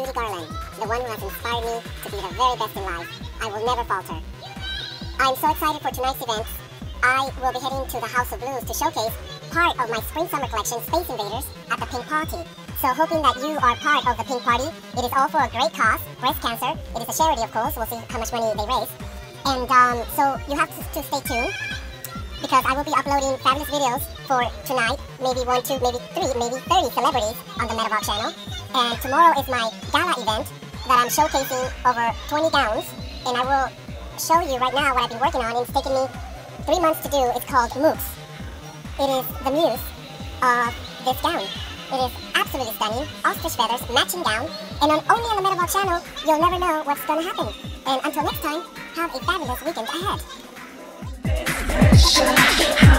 Judy Garland, the one who has inspired me to be the very best in life. I will never falter. I'm so excited for tonight's event. I will be heading to the House of Blues to showcase part of my spring-summer collection, Space Invaders, at the Pink Party. So hoping that you are part of the Pink Party. It is all for a great cause, breast cancer. It is a charity, of course. We'll see how much money they raise. And so you have to stay tuned, because I will be uploading fabulous videos for tonight, maybe 1, 2, maybe 3, maybe 30 celebrities on the Medavog channel. And tomorrow is my gala event that I'm showcasing over 20 gowns. And I will show you right now what I've been working on. It's taken me 3 months to do. It's called Muse. It is the muse of this gown. It is absolutely stunning. Ostrich feathers, matching gown. And only on the Medavog channel, you'll never know what's going to happen. And until next time, have a fabulous weekend ahead. Shut up.